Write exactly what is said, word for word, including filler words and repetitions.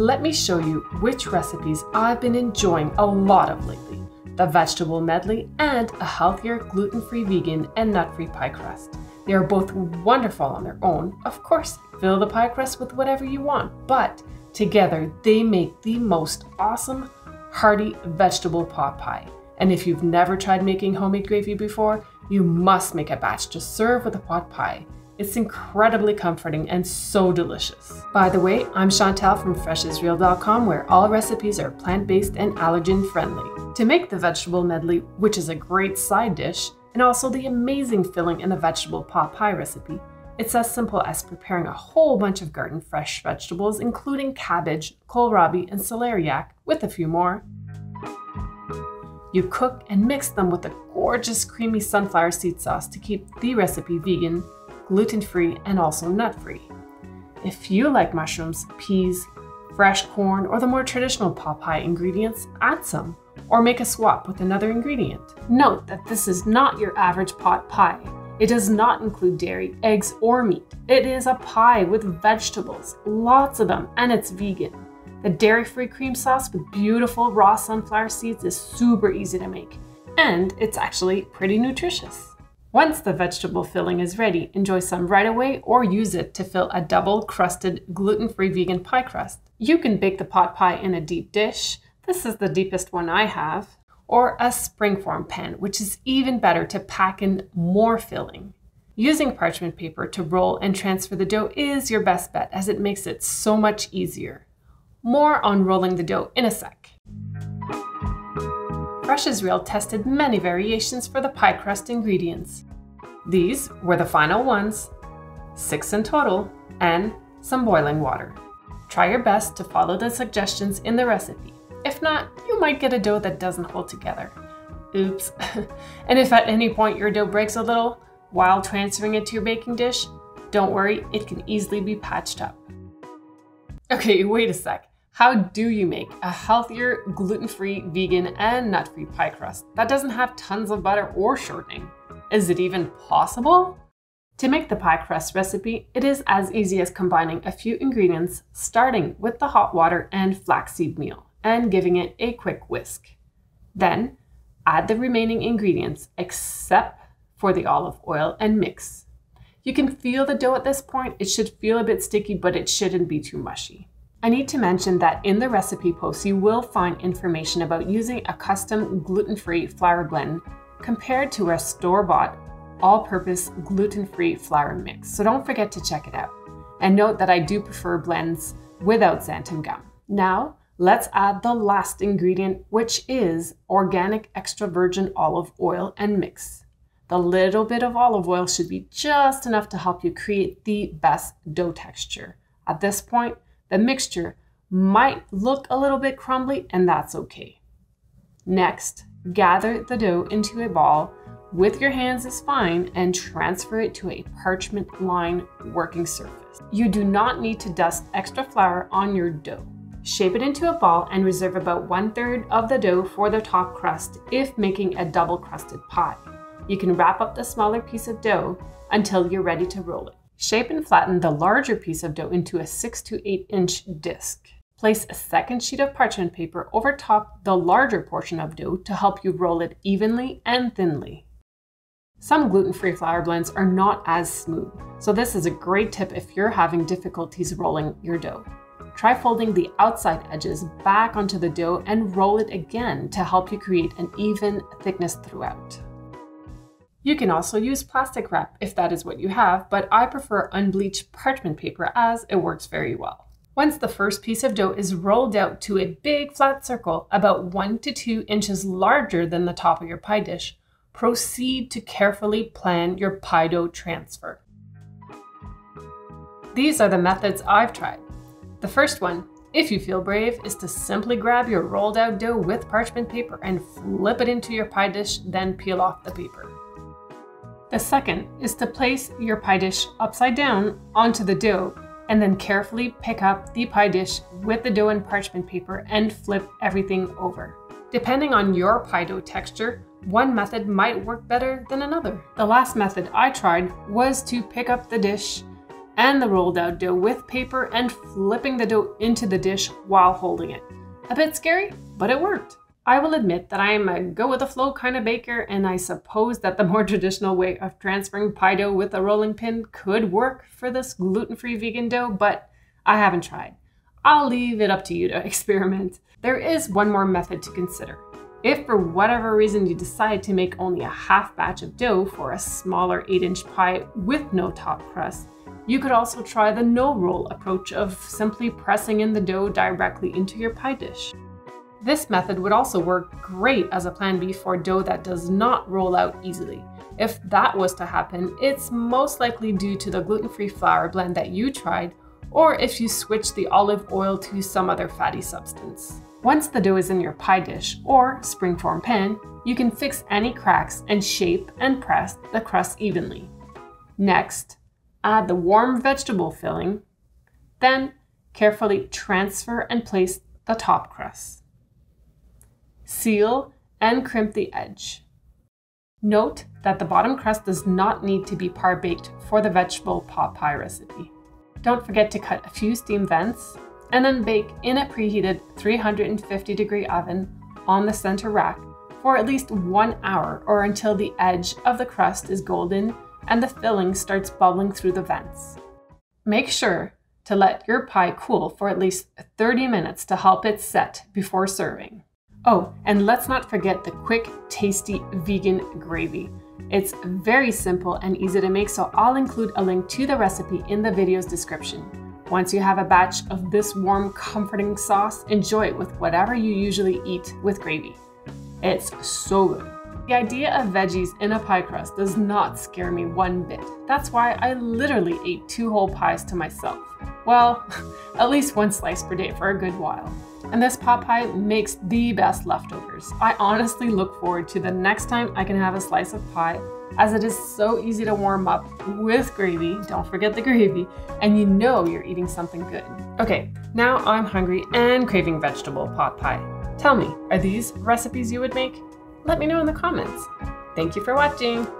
let me show you which recipes I've been enjoying a lot of lately, the vegetable medley and a healthier gluten-free vegan and nut-free pie crust. They are both wonderful on their own. Of course, fill the pie crust with whatever you want, but together they make the most awesome, hearty vegetable pot pie. And if you've never tried making homemade gravy before, you must make a batch to serve with a pot pie. It's incredibly comforting and so delicious. By the way, I'm Chantal from fresh is real dot com, where all recipes are plant-based and allergen-friendly. To make the vegetable medley, which is a great side dish, and also the amazing filling in the vegetable pot pie recipe, it's as simple as preparing a whole bunch of garden fresh vegetables, including cabbage, kohlrabi, and celeriac, with a few more. You cook and mix them with a gorgeous creamy sunflower seed sauce to keep the recipe vegan, gluten-free, and also nut-free. If you like mushrooms, peas, fresh corn, or the more traditional pot pie ingredients, add some, or make a swap with another ingredient. Note that this is not your average pot pie. It does not include dairy, eggs, or meat. It is a pie with vegetables, lots of them, and it's vegan. The dairy-free cream sauce with beautiful raw sunflower seeds is super easy to make, and it's actually pretty nutritious. Once the vegetable filling is ready, enjoy some right away or use it to fill a double crusted gluten-free vegan pie crust. You can bake the pot pie in a deep dish, this is the deepest one I have, or a springform pan, which is even better to pack in more filling. Using parchment paper to roll and transfer the dough is your best bet as it makes it so much easier. More on rolling the dough in a sec. Fresh is Real tested many variations for the pie crust ingredients. These were the final ones, six in total, and some boiling water. Try your best to follow the suggestions in the recipe. If not, you might get a dough that doesn't hold together. Oops. And if at any point your dough breaks a little while transferring it to your baking dish, don't worry, it can easily be patched up. Okay, wait a sec. How do you make a healthier, gluten-free, vegan, and nut-free pie crust that doesn't have tons of butter or shortening? Is it even possible? To make the pie crust recipe, it is as easy as combining a few ingredients, starting with the hot water and flaxseed meal, and giving it a quick whisk. Then, add the remaining ingredients, except for the olive oil, and mix. You can feel the dough at this point. It should feel a bit sticky, but it shouldn't be too mushy. I need to mention that in the recipe post, you will find information about using a custom gluten-free flour blend compared to a store-bought, all-purpose gluten-free flour mix, so don't forget to check it out. And note that I do prefer blends without xanthan gum. Now, let's add the last ingredient, which is organic extra virgin olive oil, and mix. The little bit of olive oil should be just enough to help you create the best dough texture. At this point, the mixture might look a little bit crumbly, and that's okay. Next, gather the dough into a ball with your hands is fine and transfer it to a parchment-lined working surface. You do not need to dust extra flour on your dough. Shape it into a ball and reserve about one-third of the dough for the top crust if making a double-crusted pie. You can wrap up the smaller piece of dough until you're ready to roll it. Shape and flatten the larger piece of dough into a six to eight inch disc. Place a second sheet of parchment paper over top the larger portion of dough to help you roll it evenly and thinly. Some gluten-free flour blends are not as smooth, so this is a great tip if you're having difficulties rolling your dough. Try folding the outside edges back onto the dough and roll it again to help you create an even thickness throughout. You can also use plastic wrap if that is what you have, but I prefer unbleached parchment paper as it works very well. Once the first piece of dough is rolled out to a big flat circle, about one to two inches larger than the top of your pie dish, proceed to carefully plan your pie dough transfer. These are the methods I've tried. The first one, if you feel brave, is to simply grab your rolled out dough with parchment paper and flip it into your pie dish, then peel off the paper. The second is to place your pie dish upside down onto the dough and then carefully pick up the pie dish with the dough and parchment paper and flip everything over. Depending on your pie dough texture, one method might work better than another. The last method I tried was to pick up the dish and the rolled out dough with paper and flipping the dough into the dish while holding it. A bit scary, but it worked. I will admit that I am a go-with-the-flow kind of baker, and I suppose that the more traditional way of transferring pie dough with a rolling pin could work for this gluten-free vegan dough, but I haven't tried. I'll leave it up to you to experiment. There is one more method to consider. If for whatever reason you decide to make only a half batch of dough for a smaller eight inch pie with no top crust, you could also try the no-roll approach of simply pressing in the dough directly into your pie dish. This method would also work great as a plan B for dough that does not roll out easily. If that was to happen, it's most likely due to the gluten-free flour blend that you tried, or if you switch the olive oil to some other fatty substance. Once the dough is in your pie dish or springform pan, you can fix any cracks and shape and press the crust evenly. Next, add the warm vegetable filling, then carefully transfer and place the top crust. Seal and crimp the edge. Note that the bottom crust does not need to be par baked for the vegetable pot pie recipe. Don't forget to cut a few steam vents and then bake in a preheated three hundred fifty degree oven on the center rack for at least one hour or until the edge of the crust is golden and the filling starts bubbling through the vents. Make sure to let your pie cool for at least thirty minutes to help it set before serving. Oh, and let's not forget the quick, tasty vegan gravy. It's very simple and easy to make, so I'll include a link to the recipe in the video's description. Once you have a batch of this warm, comforting sauce, enjoy it with whatever you usually eat with gravy. It's so good. The idea of veggies in a pie crust does not scare me one bit. That's why I literally ate two whole pies to myself. Well, at least one slice per day for a good while. And this pot pie makes the best leftovers. I honestly look forward to the next time I can have a slice of pie, as it is so easy to warm up with gravy, don't forget the gravy, and you know you're eating something good. Okay, now I'm hungry and craving vegetable pot pie. Tell me, are these recipes you would make? Let me know in the comments. Thank you for watching.